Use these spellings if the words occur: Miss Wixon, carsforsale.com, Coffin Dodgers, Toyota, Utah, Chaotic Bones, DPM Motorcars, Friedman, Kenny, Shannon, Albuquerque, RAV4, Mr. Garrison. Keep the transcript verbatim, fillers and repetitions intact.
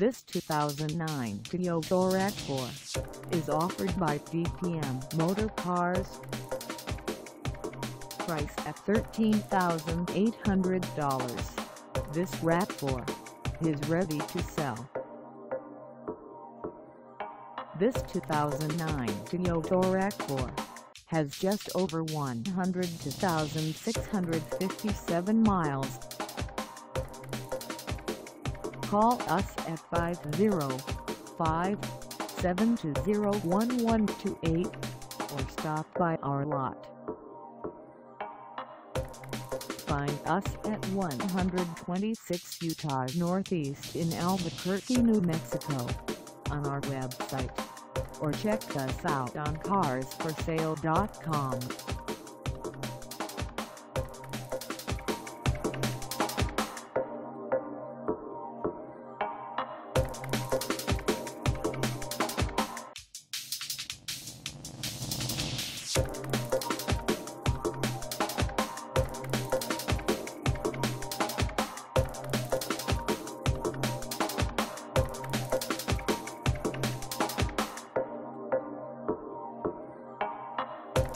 This two thousand nine Toyota RAV four is offered by D P M Motorcars. Price at thirteen thousand eight hundred dollars. This RAV four is ready to sell. This two thousand nine Toyota RAV four has just over one hundred two thousand six hundred fifty-seven miles. Call us at five oh five, seven two zero, one one two eight or stop by our lot. Find us at one twenty-six Utah Northeast in Albuquerque, New Mexico on our website, or check us out on cars for sale dot com.